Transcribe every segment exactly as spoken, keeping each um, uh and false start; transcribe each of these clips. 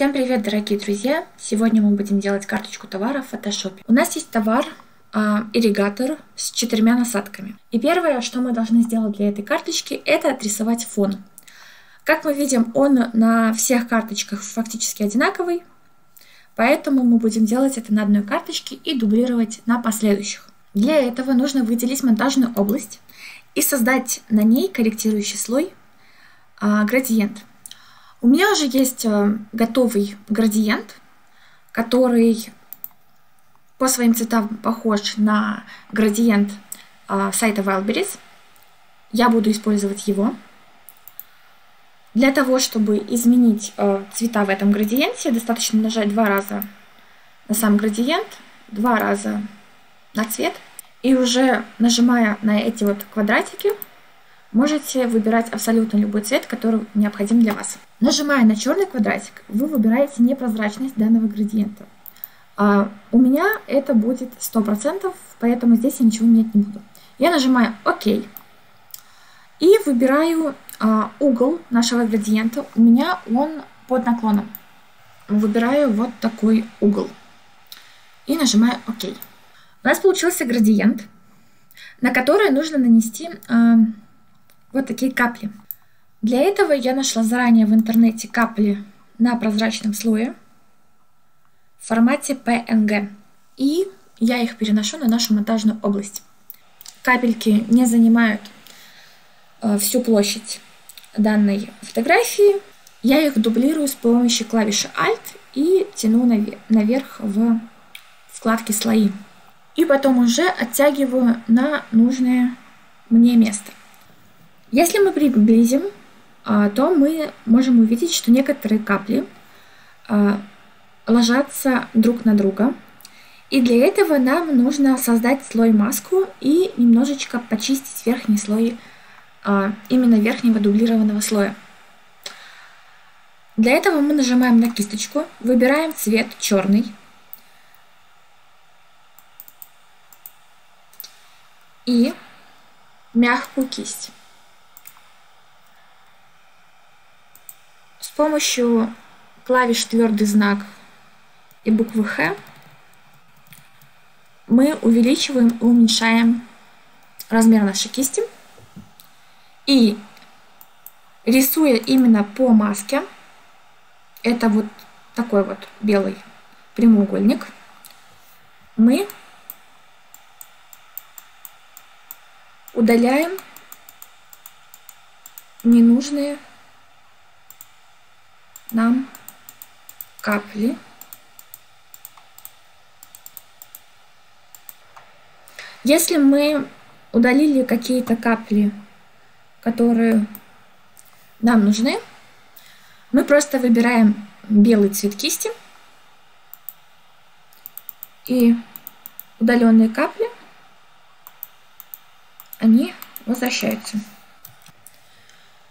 Всем привет, дорогие друзья! Сегодня мы будем делать карточку товара в Photoshop. У нас есть товар э, ирригатор с четырьмя насадками. И первое, что мы должны сделать для этой карточки, это отрисовать фон. Как мы видим, он на всех карточках фактически одинаковый, поэтому мы будем делать это на одной карточке и дублировать на последующих. Для этого нужно выделить монтажную область и создать на ней корректирующий слой, э, градиент. У меня уже есть готовый градиент, который по своим цветам похож на градиент сайта Wildberries. Я буду использовать его. Для того, чтобы изменить цвета в этом градиенте, достаточно нажать два раза на сам градиент, два раза на цвет. И уже нажимая на эти вот квадратики, можете выбирать абсолютно любой цвет, который необходим для вас. Нажимая на черный квадратик, вы выбираете непрозрачность данного градиента. А у меня это будет сто процентов, поэтому здесь я ничего менять не буду. Я нажимаю ОК и выбираю а, угол нашего градиента. У меня он под наклоном. Выбираю вот такой угол и нажимаю ОК. У нас получился градиент, на который нужно нанести... А, Вот такие капли. Для этого я нашла заранее в интернете капли на прозрачном слое в формате пэ эн гэ. И я их переношу на нашу монтажную область. Капельки не занимают э, всю площадь данной фотографии. Я их дублирую с помощью клавиши Alt и тяну навер- наверх в вкладке «Слои». И потом уже оттягиваю на нужное мне место. Если мы приблизим, то мы можем увидеть, что некоторые капли ложатся друг на друга. И для этого нам нужно создать слой-маску и немножечко почистить верхний слой, именно верхнего дублированного слоя. Для этого мы нажимаем на кисточку, выбираем цвет черный. И мягкую кисть. С помощью клавиш твердый знак и буквы Х мы увеличиваем и уменьшаем размер нашей кисти. И рисуя именно по маске, это вот такой вот белый прямоугольник, мы удаляем ненужные нам капли. Если мы удалили какие-то капли, которые нам нужны, мы просто выбираем белый цвет кисти и удаленные капли, они возвращаются.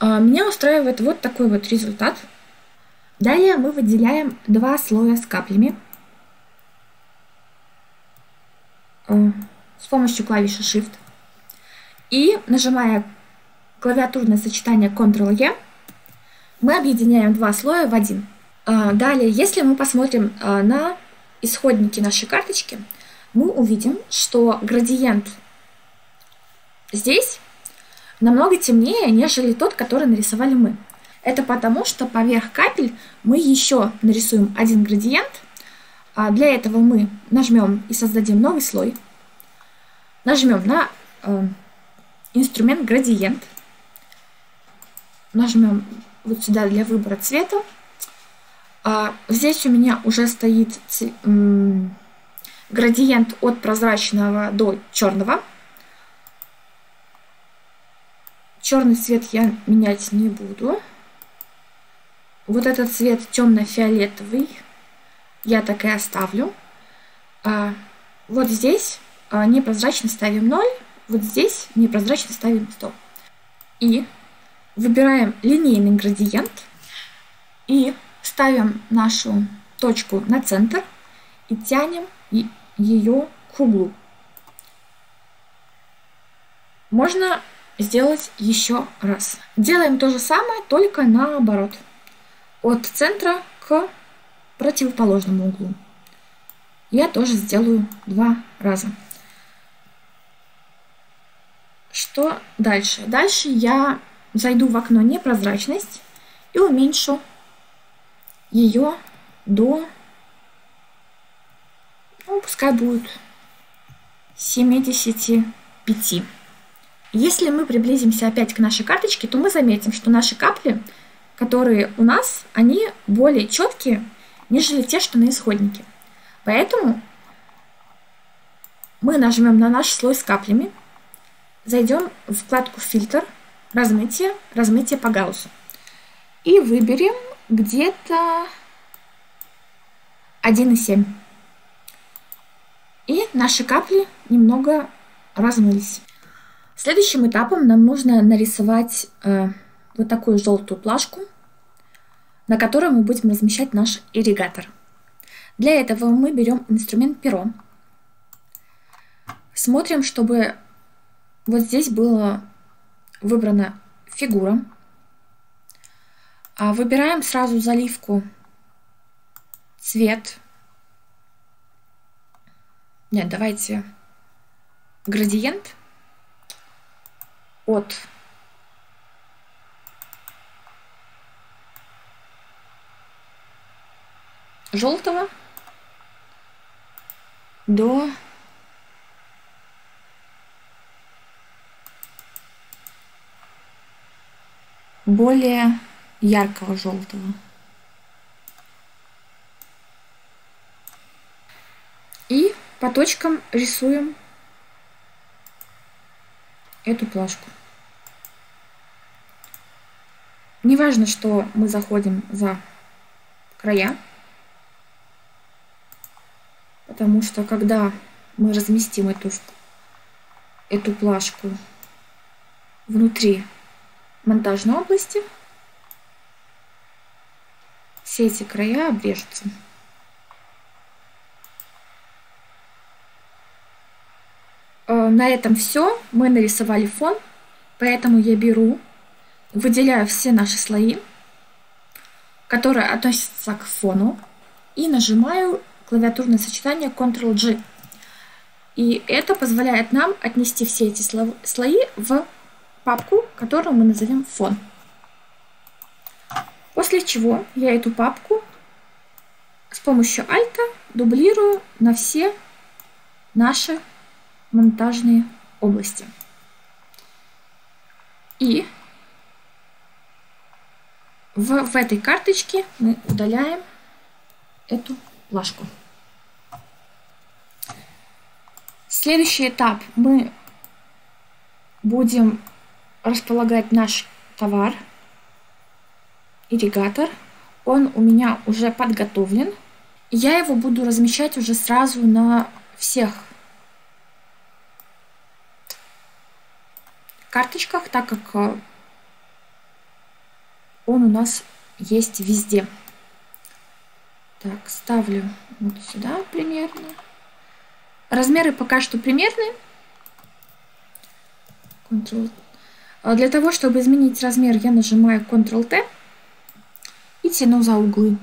Меня устраивает вот такой вот результат. Далее мы выделяем два слоя с каплями с помощью клавиши Shift. И нажимая клавиатурное сочетание контрол е, мы объединяем два слоя в один. Далее, если мы посмотрим на исходники нашей карточки, мы увидим, что градиент здесь намного темнее, нежели тот, который нарисовали мы. Это потому, что поверх капель мы еще нарисуем один градиент. Для этого мы нажмем и создадим новый слой. Нажмем на э, инструмент «Градиент». Нажмем вот сюда для выбора цвета. А здесь у меня уже стоит градиент от прозрачного до черного. Черный цвет я менять не буду. Вот этот цвет темно-фиолетовый я так и оставлю. А вот здесь непрозрачно ставим ноль, вот здесь непрозрачно ставим сто. И выбираем линейный градиент и ставим нашу точку на центр и тянем ее к углу. Можно сделать еще раз. Делаем то же самое, только наоборот. От центра к противоположному углу. Я тоже сделаю два раза. Что дальше? Дальше я зайду в окно «Непрозрачность» и уменьшу ее до, ну, пускай будет семидесяти пяти. Если мы приблизимся опять к нашей карточке, то мы заметим, что наши капли, которые у нас, они более четкие, нежели те, что на исходнике. Поэтому мы нажмем на наш слой с каплями, зайдем в вкладку «Фильтр», «Размытие», «Размытие по Гауссу» и выберем где-то один и семь. И наши капли немного размылись. Следующим этапом нам нужно нарисовать э, вот такую желтую плашку, на которой мы будем размещать наш ирригатор. Для этого мы берем инструмент перо. Смотрим, чтобы вот здесь была выбрана фигура. Выбираем сразу заливку, цвет. Нет, давайте градиент от желтого до более яркого желтого. И по точкам рисуем эту плашку. Неважно, что мы заходим за края, потому что когда мы разместим эту, эту плашку внутри монтажной области, все эти края обрежутся. На этом все. Мы нарисовали фон, поэтому я беру, выделяю все наши слои, которые относятся к фону, и нажимаю клавиатурное сочетание контрол джи. И это позволяет нам отнести все эти слои в папку, которую мы назовем «Фон». После чего я эту папку с помощью Alt дублирую на все наши монтажные области. И в, в этой карточке мы удаляем эту плашку. Следующий этап. Мы будем располагать наш товар, ирригатор. Он у меня уже подготовлен. Я его буду размещать уже сразу на всех карточках, так как он у нас есть везде. Так, ставлю вот сюда примерно. Размеры пока что примерные. Ctrl. Для того, чтобы изменить размер, я нажимаю контрол тэ и тяну за углы.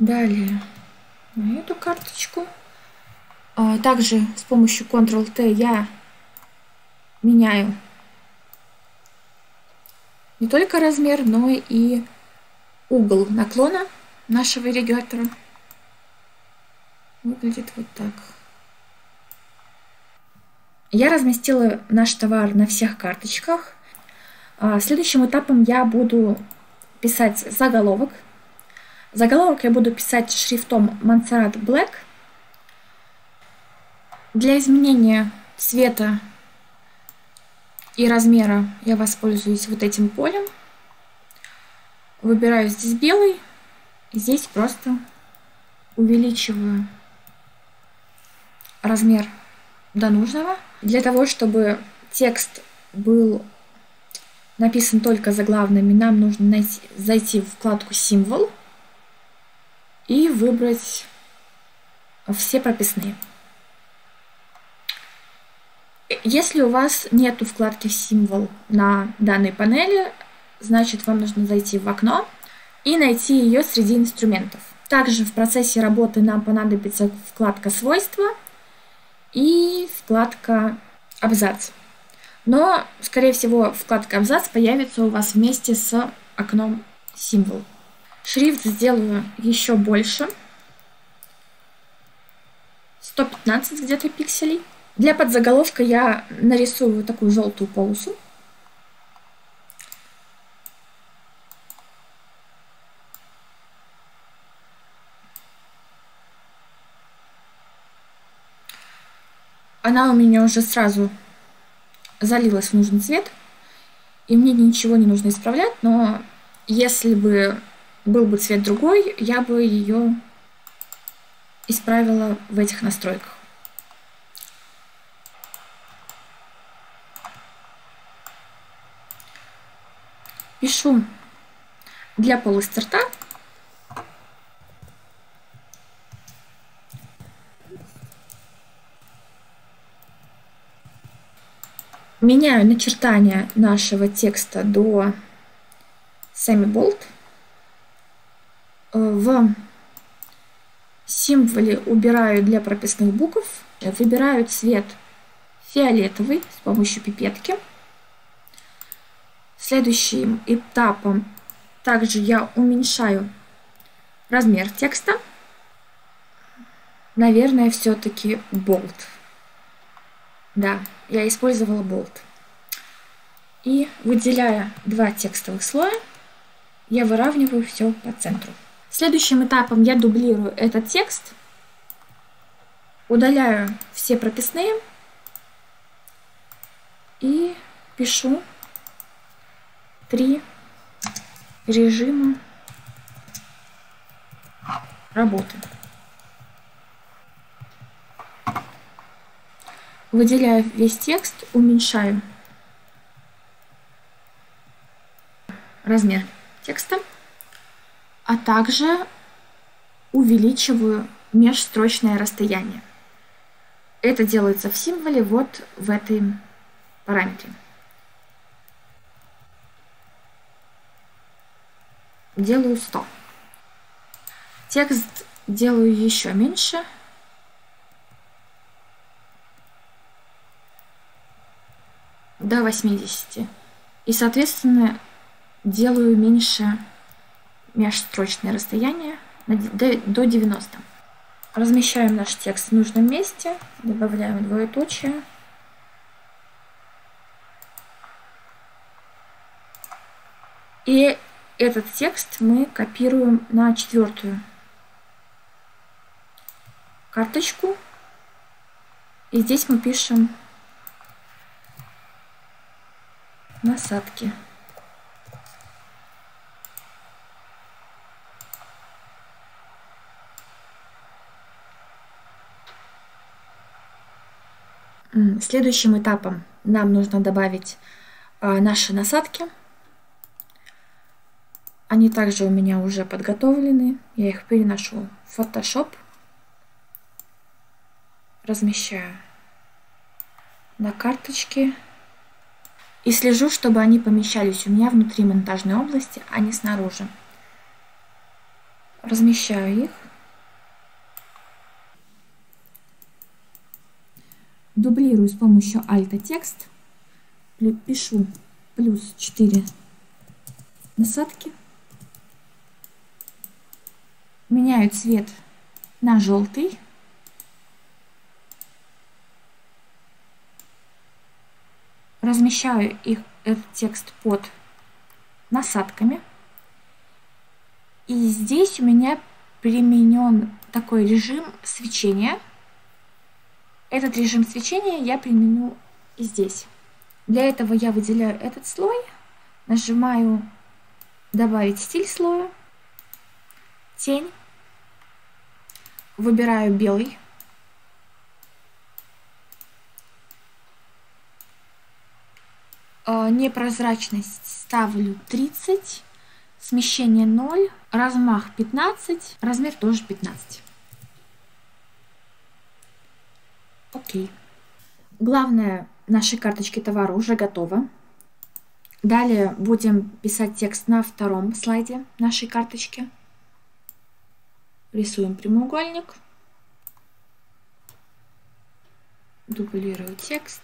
Далее на эту карточку. Также с помощью контрол тэ я меняю не только размер, но и угол наклона нашего ирригатора. Выглядит вот так. Я разместила наш товар на всех карточках. Следующим этапом я буду писать заголовок. Заголовок я буду писать шрифтом Монсеррат Black. Для изменения цвета и размера я воспользуюсь вот этим полем. Выбираю здесь белый. Здесь просто увеличиваю размер до нужного. Для того, чтобы текст был написан только заглавными, нам нужно найти, зайти в вкладку «Символ» и выбрать все прописные. Если у вас нету вкладки «Символ» на данной панели, значит, вам нужно зайти в окно и найти ее среди инструментов. Также в процессе работы нам понадобится вкладка «Свойства» и вкладка «Абзац». Но, скорее всего, вкладка «Абзац» появится у вас вместе с окном «Символ». Шрифт сделаю еще больше. сто пятнадцать где-то пикселей. Для подзаголовка я нарисую вот такую желтую полосу. Она у меня уже сразу залилась в нужный цвет, и мне ничего не нужно исправлять, но если бы был бы цвет другой, я бы ее исправила в этих настройках. Пишу для полости рта. Меняю начертание нашего текста до semi-bold. В символе убираю для прописных букв. Выбираю цвет фиолетовый с помощью пипетки. Следующим этапом также я уменьшаю размер текста. Наверное, все-таки bold. Да, я использовала bold. И выделяя два текстовых слоя, я выравниваю все по центру. Следующим этапом я дублирую этот текст, удаляю все прописные и пишу три режима работы. Выделяю весь текст, уменьшаю размер текста, а также увеличиваю межстрочное расстояние. Это делается в символе вот в этой параметре. Делаю сто. Текст делаю еще меньше. До восьмидесяти. И, соответственно, делаю меньше межстрочное расстояние до девяноста. Размещаем наш текст в нужном месте. Добавляем двоеточие. И этот текст мы копируем на четвертую карточку. И здесь мы пишем насадки. Следующим этапом нам нужно добавить наши насадки. Они также у меня уже подготовлены. Я их переношу в Photoshop. Размещаю на карточке. И слежу, чтобы они помещались у меня внутри монтажной области, а не снаружи. Размещаю их. Дублирую с помощью Alt текст. Пишу плюс четыре насадки. Меняю цвет на желтый. Размещаю их, этот текст под насадками. И здесь у меня применен такой режим свечения. Этот режим свечения я применю и здесь. Для этого я выделяю этот слой, нажимаю «Добавить стиль слоя», «Тень», выбираю белый. Непрозрачность ставлю тридцать, смещение ноль, размах пятнадцать, размер тоже пятнадцать. Окей. Главное наши карточки товара уже готовы. Далее будем писать текст на втором слайде нашей карточки. Рисуем прямоугольник. Дублирую текст.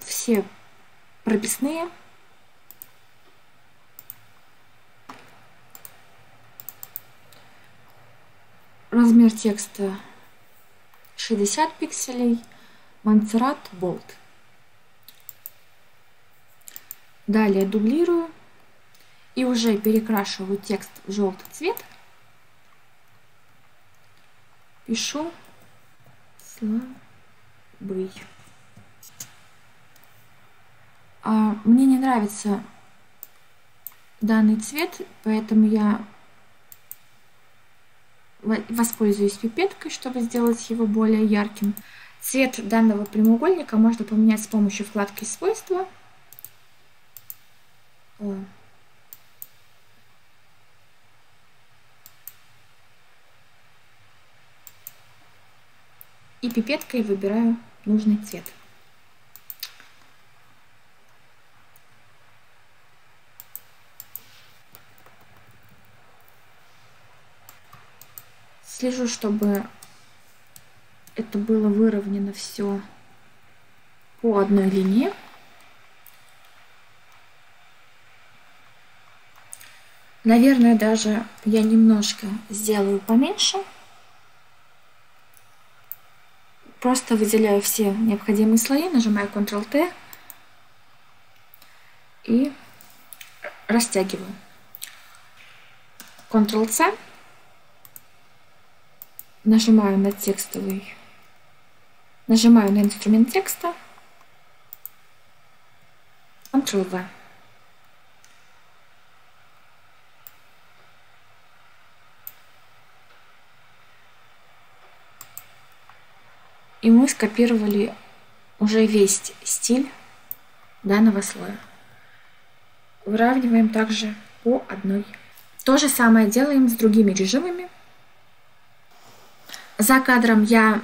Все прописные. Размер текста шестьдесят пикселей. Монсеррат Болт. Далее дублирую и уже перекрашиваю текст в желтый цвет. Пишу слабый. А мне не нравится данный цвет, поэтому я воспользуюсь пипеткой, чтобы сделать его более ярким. Цвет данного прямоугольника можно поменять с помощью вкладки «Свойства». И пипеткой выбираю нужный цвет. Слежу, чтобы это было выровнено все по одной линии. Наверное, даже я немножко сделаю поменьше. Просто выделяю все необходимые слои, нажимаю контрол тэ и растягиваю. контрол цэ, нажимаю на текстовый, нажимаю на инструмент текста, контрол вэ. И мы скопировали уже весь стиль данного слоя. Выравниваем также по одной. То же самое делаем с другими режимами. За кадром я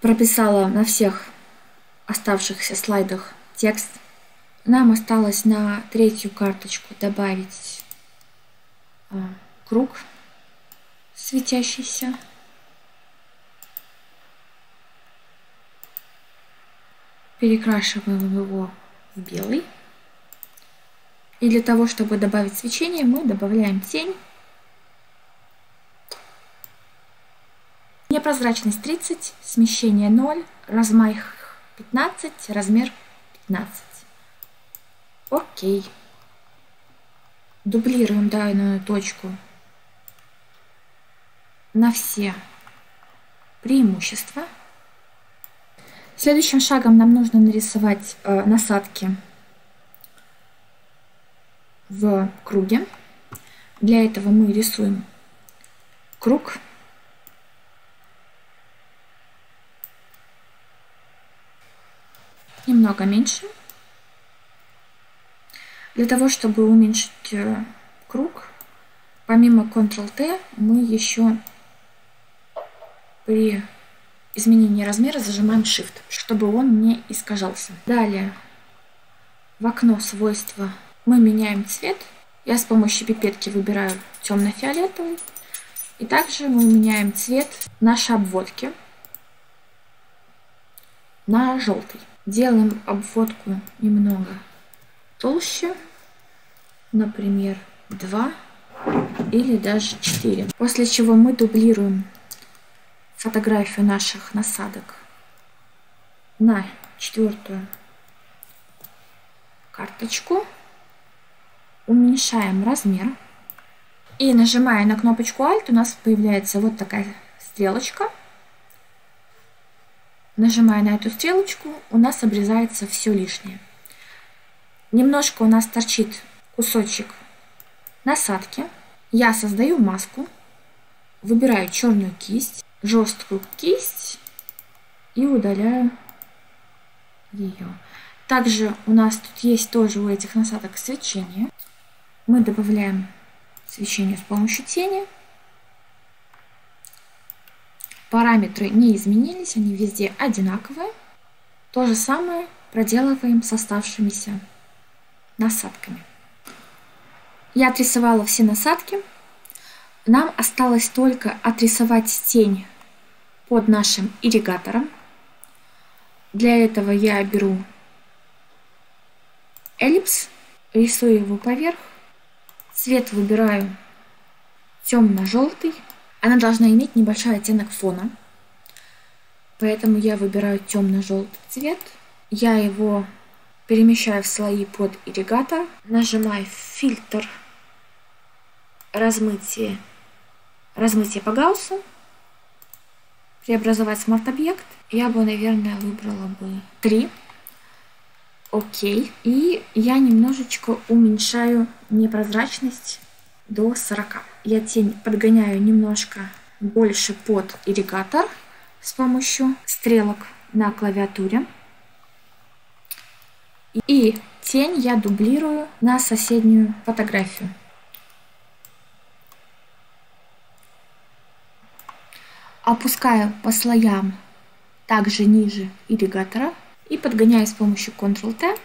прописала на всех оставшихся слайдах текст. Нам осталось на третью карточку добавить круг светящийся. Перекрашиваем его в белый. И для того, чтобы добавить свечение, мы добавляем тень. Непрозрачность тридцать, смещение ноль, размах пятнадцать, размер пятнадцать. Окей. Дублируем данную точку на все преимущества. Следующим шагом нам нужно нарисовать э, насадки в круге. Для этого мы рисуем круг. Немного меньше. Для того, чтобы уменьшить э, круг, помимо контрол тэ мы еще при изменение размера зажимаем Shift, чтобы он не искажался. Далее в окно свойства мы меняем цвет. Я с помощью пипетки выбираю темно-фиолетовый. И также мы меняем цвет нашей обводки на желтый. Делаем обводку немного толще, например, два или даже четыре. После чего мы дублируем фотографию наших насадок на четвертую карточку, уменьшаем размер и, нажимая на кнопочку Alt, у нас появляется вот такая стрелочка. Нажимая на эту стрелочку, у нас обрезается все лишнее. Немножко у нас торчит кусочек насадки. Я создаю маску, выбираю черную кисть, жесткую кисть и удаляю ее. Также у нас тут есть тоже у этих насадок свечение. Мы добавляем освещению с помощью тени. Параметры не изменились, они везде одинаковые. То же самое проделываем с оставшимися насадками. Я отрисовала все насадки. Нам осталось только отрисовать тень под нашим ирригатором. Для этого я беру эллипс, рисую его поверх. Цвет выбираю темно-желтый. Она должна иметь небольшой оттенок фона. Поэтому я выбираю темно-желтый цвет. Я его перемещаю в слои под ирригатор. Нажимаю фильтр, размытие. Размытие по Гауссу, преобразовать смарт-объект. Я бы, наверное, выбрала бы три. Окей. И я немножечко уменьшаю непрозрачность до сорока. Я тень подгоняю немножко больше под ирригатор с помощью стрелок на клавиатуре. И тень я дублирую на соседнюю фотографию. Опускаю по слоям также ниже ирригатора и подгоняю с помощью контрол тэ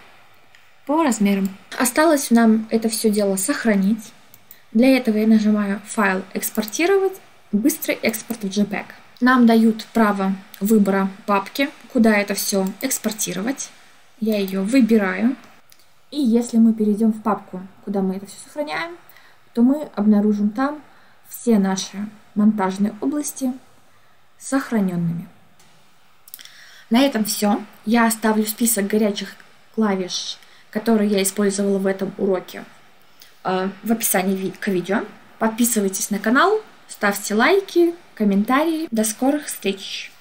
по размерам. Осталось нам это все дело сохранить. Для этого я нажимаю «Файл экспортировать», «Быстрый экспорт в джей пег». Нам дают право выбора папки, куда это все экспортировать. Я ее выбираю. И если мы перейдем в папку, куда мы это все сохраняем, то мы обнаружим там все наши монтажные области сохраненными. На этом все. Я оставлю список горячих клавиш, которые я использовала в этом уроке, в описании к видео. Подписывайтесь на канал, ставьте лайки, комментарии. До скорых встреч!